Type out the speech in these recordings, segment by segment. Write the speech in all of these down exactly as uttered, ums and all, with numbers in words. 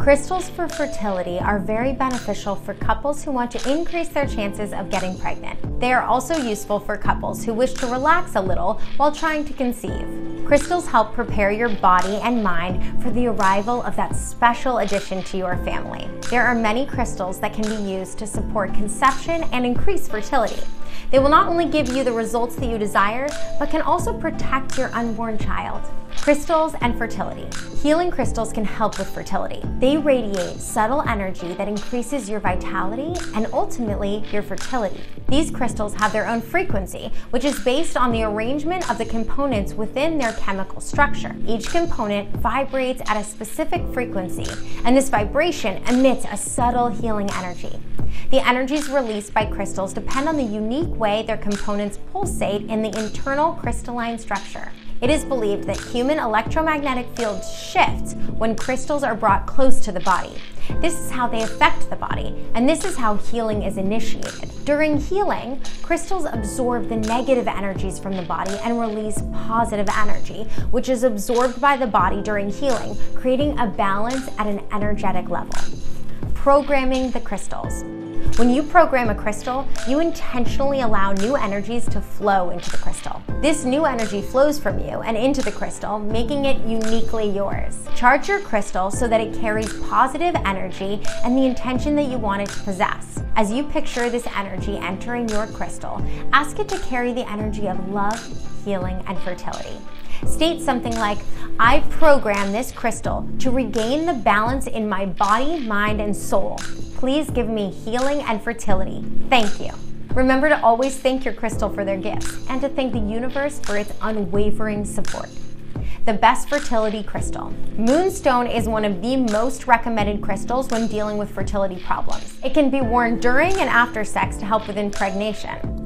Crystals for fertility are very beneficial for couples who want to increase their chances of getting pregnant. They are also useful for couples who wish to relax a little while trying to conceive. Crystals help prepare your body and mind for the arrival of that special addition to your family. There are many crystals that can be used to support conception and increase fertility. They will not only give you the results that you desire, but can also protect your unborn child. Crystals and fertility. Healing crystals can help with fertility. They radiate subtle energy that increases your vitality and ultimately your fertility. These crystals have their own frequency, which is based on the arrangement of the components within their chemical structure. Each component vibrates at a specific frequency, and this vibration emits a subtle healing energy. The energies released by crystals depend on the unique way their components pulsate in the internal crystalline structure. It is believed that human electromagnetic fields shift when crystals are brought close to the body. This is how they affect the body, and this is how healing is initiated. During healing, crystals absorb the negative energies from the body and release positive energy, which is absorbed by the body during healing, creating a balance at an energetic level. Programming the crystals. When you program a crystal, you intentionally allow new energies to flow into the crystal. This new energy flows from you and into the crystal, making it uniquely yours. Charge your crystal so that it carries positive energy and the intention that you want it to possess. As you picture this energy entering your crystal, ask it to carry the energy of love, healing, and fertility. State something like, "I've programmed this crystal to regain the balance in my body, mind, and soul. Please give me healing and fertility. Thank you." Remember to always thank your crystal for their gifts and to thank the universe for its unwavering support. The best fertility crystal. Moonstone is one of the most recommended crystals when dealing with fertility problems. It can be worn during and after sex to help with impregnation.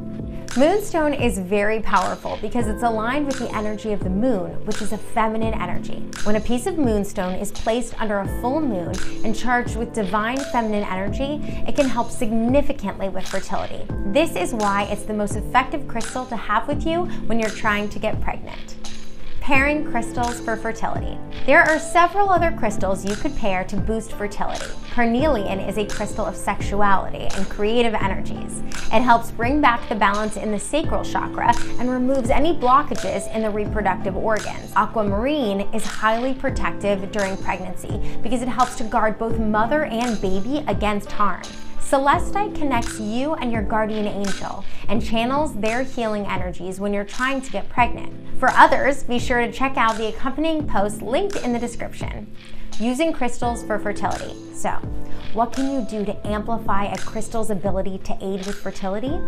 Moonstone is very powerful because it's aligned with the energy of the moon, which is a feminine energy. When a piece of moonstone is placed under a full moon and charged with divine feminine energy, it can help significantly with fertility. This is why it's the most effective crystal to have with you when you're trying to get pregnant. Pairing crystals for fertility. There are several other crystals you could pair to boost fertility. Carnelian is a crystal of sexuality and creative energies. It helps bring back the balance in the sacral chakra and removes any blockages in the reproductive organs. Aquamarine is highly protective during pregnancy because it helps to guard both mother and baby against harm. Celestite connects you and your guardian angel and channels their healing energies when you're trying to get pregnant. For others, be sure to check out the accompanying post linked in the description. Using crystals for fertility. So, what can you do to amplify a crystal's ability to aid with fertility?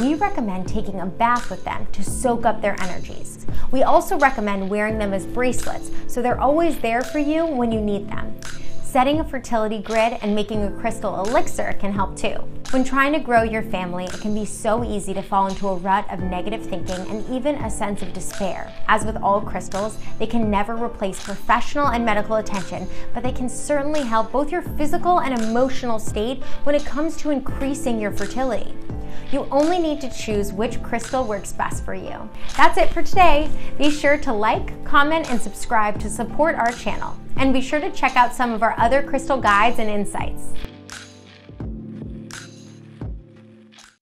We recommend taking a bath with them to soak up their energies. We also recommend wearing them as bracelets, so they're always there for you when you need them. Setting a fertility grid and making a crystal elixir can help too. When trying to grow your family, it can be so easy to fall into a rut of negative thinking and even a sense of despair. As with all crystals, they can never replace professional and medical attention, but they can certainly help both your physical and emotional state when it comes to increasing your fertility. You only need to choose which crystal works best for you. That's it for today. Be sure to like, comment, and subscribe to support our channel. And be sure to check out some of our other crystal guides and insights.